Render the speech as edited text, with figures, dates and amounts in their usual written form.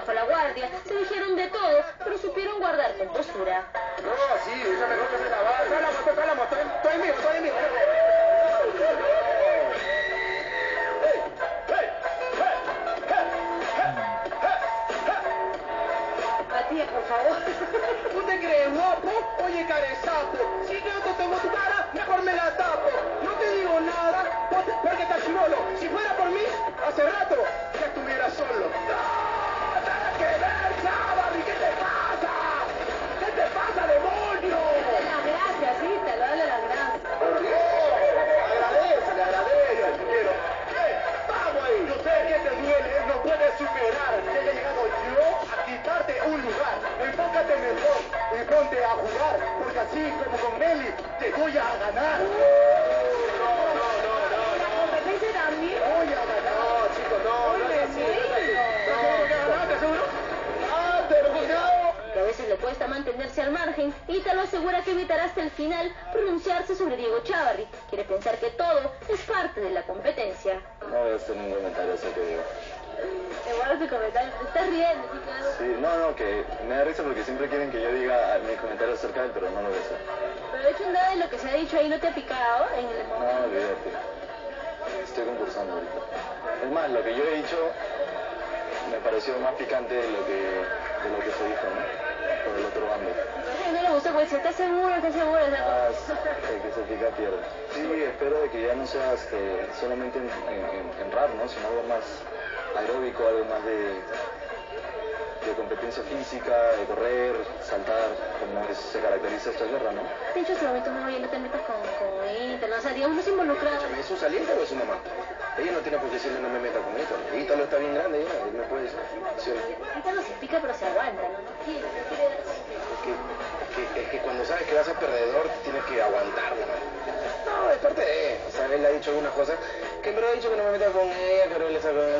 bajo la guardia, se dijeron de todo, pero supieron guardar compostura. No, sí, yo me gusta de la barra. Trae la moto, estoy mío. Matías, por favor. ¿Tú te crees guapo? Oye, carezapo. Si yo te tengo tu cara, mejor me la tapo. No te digo nada, porque está chirolo. Si fuera por mí, hace rato ya estuviera solo. ¡No! ¡Nada que ver, Chávarri! ¿Qué te pasa? ¿Qué te pasa, demonio? Dale las gracias, Italo, dale las gracias. ¿Por qué? Agradece, te quiero. ¡Vamos ahí! Yo sé que te duele, no puedes superar. Ya he llegado yo a quitarte un lugar. Enfócate mejor y ponte a jugar, porque así como con Meli, te voy a ganar. A veces le cuesta mantenerse al margen, y te lo asegura que evitará hasta el final pronunciarse sobre Diego Chávarri. Quiere pensar que todo es parte de la competencia. No voy a hacer ningún comentario, eso que digo. Te guardo tu comentario, te estás riendo, sí, claro. Sí, no, que me da risa porque siempre quieren que yo diga mis comentarios acerca de él, pero no lo voy a hacer. Pero de hecho nada de lo que se ha dicho ahí no te ha picado en el momento. No, olvídate. Estoy concursando ahorita. Es más, lo que yo he dicho me pareció más picante de lo que se dijo, ¿no? Por el otro bando. No le gusta, pues si estás seguro, el que se pica pierde. Sí, espero de que ya no seas solamente en rap, ¿no? Sino algo más aeróbico, algo más de competencia física, de correr, saltar, como se caracteriza esta guerra, ¿no? De hecho, si lo meto muy bien, no te metas con Italo, o sea, digamos, no se involucra. ¿Es un saliente o es su mamá? Ella no tiene por qué decirle no me meta con Italo. Italo está bien grande, ella no puede decir. Sí. Italo se pica, pero se aguanta, ¿no? Sí, es que cuando sabes que vas a perdedor, tienes que aguantarlo, ¿no? No, es parte de él. O sea, él ha dicho algunas cosas que, pero ha dicho que no me meta con ella, que no le saco.